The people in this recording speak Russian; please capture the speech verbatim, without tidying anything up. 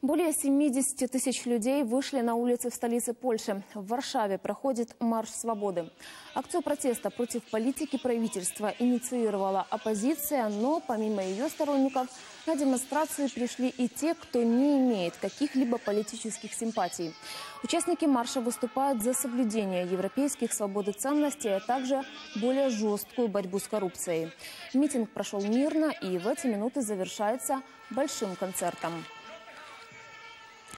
Более семидесяти тысяч людей вышли на улицы в столице Польши. В Варшаве проходит марш свободы. Акцию протеста против политики правительства инициировала оппозиция, но помимо ее сторонников на демонстрацию пришли и те, кто не имеет каких-либо политических симпатий. Участники марша выступают за соблюдение европейских свобод и ценностей, а также более жесткую борьбу с коррупцией. Митинг прошел мирно и в эти минуты завершается большим концертом.